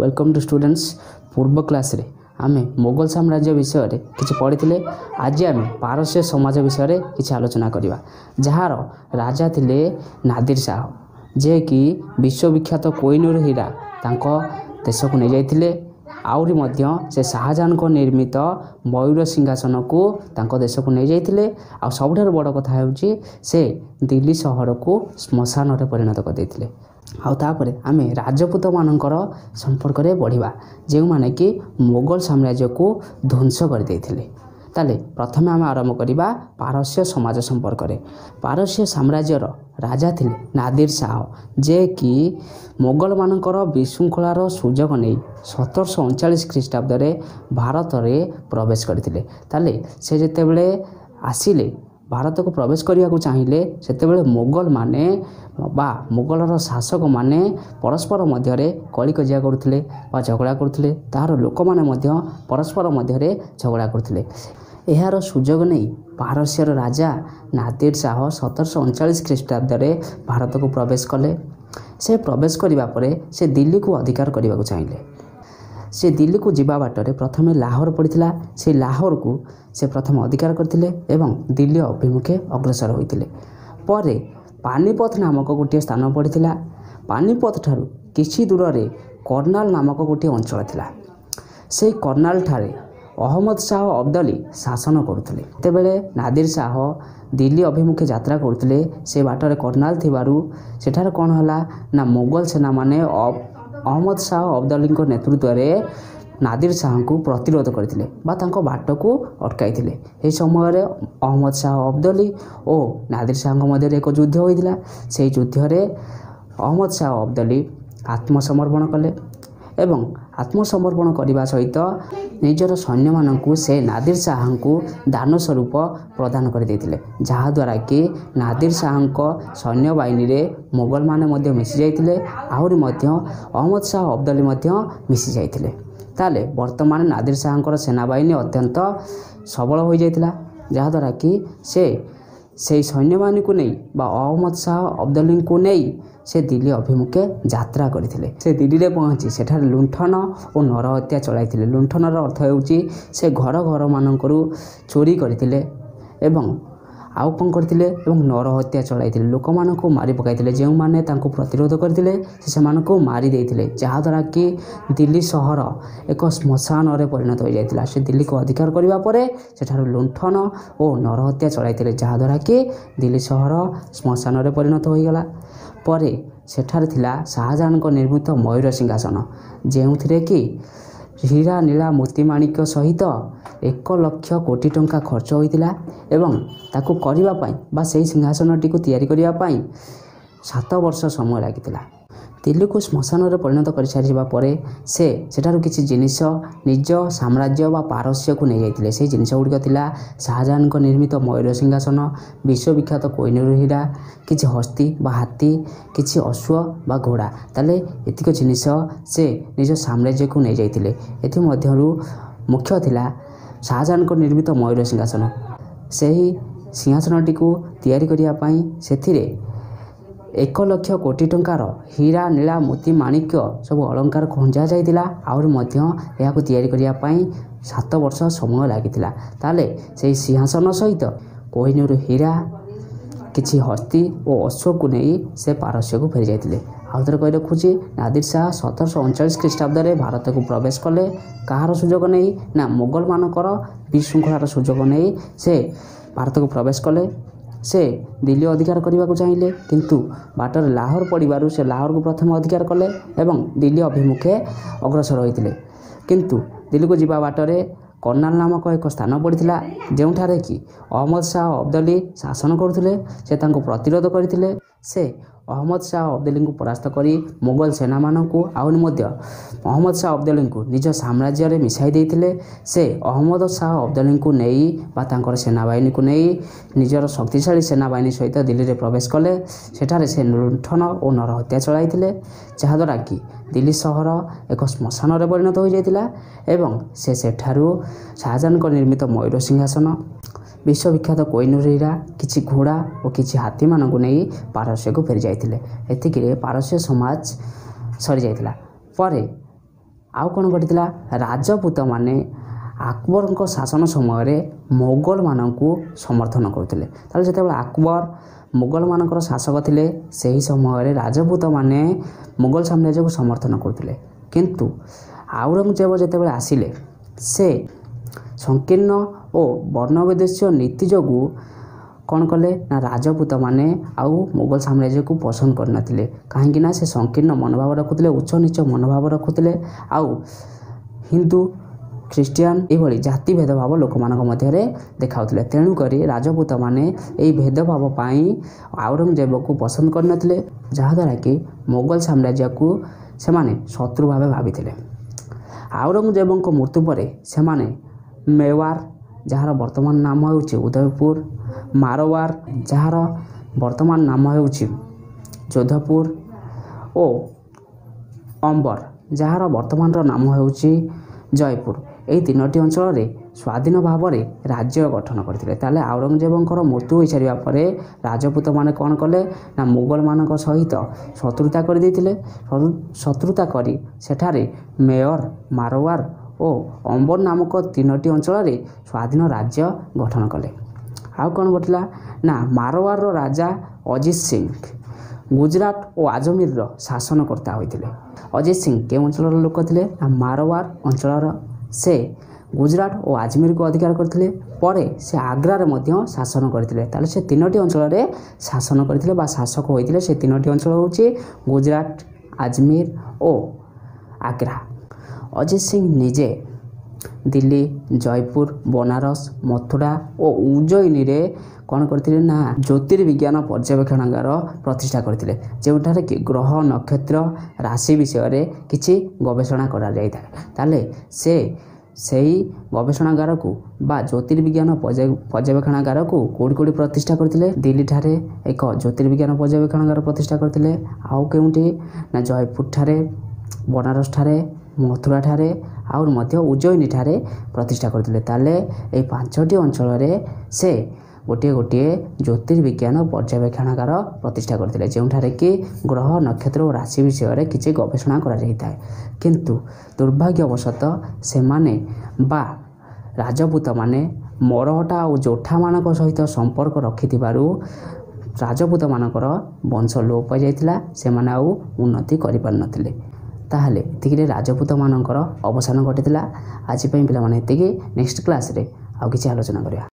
Welcome to students. पूर्व class रे आमे मोगल साम्राज्य विषय रे किछि पढ़िथिले। आज आमे पारस्य समाज विषय रे किछि आलोचना करिबा, जहार राजा थिले नादिर शाह, जे कि विश्वविख्यात कोहिनूर हीरा तांको देश को नै जाइथिले। आउरी मध्य से शाहजहां को निर्मित मयूर सिंहासन को तांको देश को नै जाइथिले। आ सबठार बड़ कथा हेउछि से दिल्ली शहर को स्मशान रे परिणत कर दैथिले। आउ तापरे आमे राजपूत मानकर संपर्क रे बढ़िबा, जे माने कि मोगल साम्राज्य को ध्वंस कर दैथिले। ताले प्रथमे आमे आरंभ करिबा पारस्य समाज संपर्क रे। पारस्य साम्राज्यर राजा थिले नादिर शाह, जे कि मोगल मानकर विशृंखलार सुजोग नहीं 1739 ख्रीष्टाब्द रे भारत रे प्रवेश करथिले। ताले से जेतेबेले आसिले भारत को प्रवेश करने को चाहिए, सेते बेले मोगल माने बा मोगलर शासक माने परस्पर मध्य कलिकजिया करुले बा झगड़ा करुले। तार लोक मैंने परस्पर मध्य झगड़ा करुले। यार सुजोग नहीं पारस्यर राजा नादिर शाह 1739 ख्रीष्टाब्द भारत को प्रवेश कले। से प्रवेश करने से दिल्ली को अधिकार करने को चाहिए। से दिल्ली को जीवा बाटर प्रथम लाहौर पड़ता, से लाहौर को से प्रथम अधिकार करथिले एवं दिल्ली अभिमुखे अग्रसर होइतिले। पर पानीपत नामक गोटे स्थान पड़ता। पानीपत ठारू किछि दूर रे कर्नाल नामक गोटे अंचल थिला। से कर्नाल ठारे अहमद शाह अब्दाली शासन करुले। तेबेले नादिर शाह दिल्ली अभिमुखे यात्रा करुले। से बाटर कर्नाल थिबारु सेठार कोन होला ना मोगल सेना माने अहमद शाह अब्दाली नेतृत्व में नादिर शाह को प्रतिरोध करथिले बा तांको बाट को अटकाइथिले। ए समय रे अहमद शाह अब्दाली और नादिर शाह मध्य एक युद्ध होइथिला। से युद्ध रे अहमद शाह अब्दाली आत्मसमर्पण कले एवं आत्मसमर्पण करने सहित निजर सैन्य मानू से नादिर शाह को दान स्वरूप प्रदान कर देथिले, जहाद्वारा कि नादिर शाह सैन्य बाहिनी रे मोगल माने मिसी जाइतिले। आहुरी अहमद शाह अब्दाली मिसी जाइतिले। ताले वर्तमान नादिर शाह सेना बाहिनी अत्यंत सबल हो जाइतिला, जहाद्वारा कि से सैन्य बाहिनी को नहीं बा अहमद शाह अब्दाली को नहीं से दिल्ली अभिमुखे यात्रा करथिले। से दिल्ली में पहुँची सेठार लुंठन और नरहत्या चलाइथिले। लुंठनर अर्थ हेउची से घर घर मानकरू चोरी करथिले एवं आउ कौन करथिले एवं नरहत्या चलाइथिले। लोक मानकू मारी पकाइथिले। जेउ माने तांको प्रतिरोध करथिले से मानकू मारी देइथिले, जहाद्वारा कि दिल्ली शहर एक स्मशान रे परिणत हो जाइतिला। से दिल्ली को अधिकार करिबा परे सेठार लुंठन और नरहत्या चलाइथिले, जहाद्वारा कि दिल्ली शहर स्मशान रे परिणत हो गला। परे सेठार थिला शाहजहां निर्मित मयूर सिंहासन, जेउथिरे कि हीरा नीला मोतीमाणिक सहित 1,00,000 कोटी टंका खर्च होइतिला एवं ताकू करिबा पाई बा सेही सिंहासन टी को तयारी करिबा पाई 7 वर्ष समय लागितिला। दिल्ली को स्मशान रे परिणत कर सारिबा परे से सेठार किछि जिनिष निज साम्राज्य बा पारस्य को नै जाइतिले। सेही जिनिष गुडी थिला शाहजहां निर्मित मयूर सिंहासन, विश्वविख्यात कोहिनूर हीरा, किछि हस्ती बा हाथी, किछि अश्व बा घोड़ा। ताले एतिको जिनिष से निज साम्राज्य को नै जाइतिले। एथि मध्यरु मुख्य थिला शाहजहां निर्मित मयूर सिंहासन। सेही सिंहासन टी को तयारी करिया पाई सेथिरे 1,00,000 कोटी टंकार हीरा नीला मोती माणिक्य सब अलंकार खंजा जाइतिला। आउरी मध्य या को तयारी करिया पाई 7 वर्ष समय लागितिला। ताले सेही सिंहासन सहित कोहिनूर हीरा, किछि हस्ती और अश्व को नहीं से पारस्य को फेरी जाइतिले। आउथर कहि रखुची नादिर शाह 1739 ख्रीष्टाब्द भारत को प्रवेश कले। कहार सुजोग नहीं ना मोगल मानकर विशृंखलार सुजोग नहीं से भारत को प्रवेश कले। से दिल्ली अधिकार करने को चाहिए, किंतु बाटर लाहौर पड़वर से लाहौर को प्रथम अधिकार कले एवं दिल्ली अभिमुखे अग्रसर होते। किंतु दिल्ली को जीवा बाटरे कर्नाल नामक एक स्थान पड़ता, जोठार कि अहमद शाह अब्दाली शासन करुले। से प्रतिरोध करते। से अहमद शाह अब्दाली को परास्त करी मोगल सेना मानू आउनी मध्य अहमद शाह अब्दाली को निज साम्राज्य में मिसाई देते। से अहमद शाह अब्दाली को नहीं बा सेना बाहिनी को नहीं निजर शक्तिशाली सेना बाहिनी सहित दिल्ली में प्रवेश कले। सेठार से लुंठन और नरहत्या चलाई, जहाद्वारा कि दिल्ली शहर एक स्मशान रे परिणत हो जाइतिला। एवं से सेठारू शाहजहां निर्मित मयूर सिंहासन, विश्वविख्यात कोहिनूर हीरा, किछि घोड़ा और किछि हाथी मानक नहीं पारस्य को फेरी जाइतिले। एतिकिरे पारस्य समाज सरी जाइतिला। परे आउ कौन घटी राजपूत माने अकबर शासन समय मोगल मानक समर्थन करते। जो अकबर मोगल मानकर शासक थे से ही समय राजपूत माने मोगल साम्राज्य को समर्थन करते, किंतु औरंगजेब जिते आसिले से संकीर्ण और वर्ण विदेशीय नीति जोगू कौन कले ना राजपूत माने आउ मुगल साम्राज्य को पसंद करना थिले, कहीं ना से संकीर्ण मनोभाव रखुते, उच्च नीच मनोभाव रखुते, आउ हिंदू ख्रीस्टियन ये जाति भेदभाव लोक मध्य देखा। तेणुक राजपूत माने यही भेदभाव पाई औरंगजेब को पसंद करना थिले, जहाद्वारा कि मुगल साम्राज्य को से शत्रु भाव भावी। औरंगजेब मृत्यु पर से मेवार जार वर्तमान नाम हो उदयपुर, मारवार जार वर्तमान नाम हो जोधपुर और अंबर जार वर्तमान नाम हो जयपुर, यही तीनोटी अंचल रे स्वाधीन भाव में राज्य गठन करते। ताले औरंगजेबंकर मृत्यु हो सारापर राजपूत माने कौन कले ना मुगल मानक सहित शत्रुता कर देथिले। शत्रुता करी सेठारे मेयर मारवार और अंबर नामक तीनोटी अंचल रे स्वाधीन राज्य गठन कले। आउ कौन घटला ना मारवार राजा अजित सिंह गुजरात और आजमीर शासनकर्ता होते। अजित सिंह के अंचल लोक थे मारवार अंचल, से गुजरात और आजमीर को अधिकार करते, से आग्रारे मध्य शासन करते। से तीनोटी अंचल रे शासन करते, शासक होते। से तीनोटी अंचल हो गुजरात, आजमीर और आग्रा। अजित सिंह निजे दिल्ली, जयपुर, बनारस, मथुरा और उज्जयिनी रे कौन करते ना ज्योतिर्विज्ञान पर्यवेक्षणागार प्रतिष्ठा करते, जोठार कि ग्रह नक्षत्र राशि विषय में किसी गवेषणा कराई। से गवेषणागार को बा ज्योतिर्विज्ञान पर्यवेक्षणागार को कौड़ी कौड़ी प्रतिष्ठा करते। दिल्ली ठारे एक ज्योतिर्विज्ञान पर्यवेक्षणागार प्रतिष्ठा करते, आउ के ना जयपुर ठारे, बनारस ठारे, मथुरा ठारे और मध्य उज्जयिनी ठारे प्रतिष्ठा करते। ताले ये पांचटी अंचल रे से गोटे गोटे ज्योतिर्विज्ञान पर्यवेक्षणागार प्रतिष्ठा करते, जोठारे कि ग्रह नक्षत्र और राशि विषय में किसी गवेषणा कराए। किंतु दुर्भाग्यवशतः से माने बा राजपूत माने मरहठ्ठा और जोठा मानक सहित संपर्क रखि राजपूत मानकर वंश लोप पाई जाइतिला, से माने आउ उन्नति करि पार नथिले। ताहले एतिकिरे राजपूत मानकर अवसान घटितिला। आज पाई पिलामाने एतिकि, नेक्स्ट क्लास रे आउ किछि आलोचना करिया।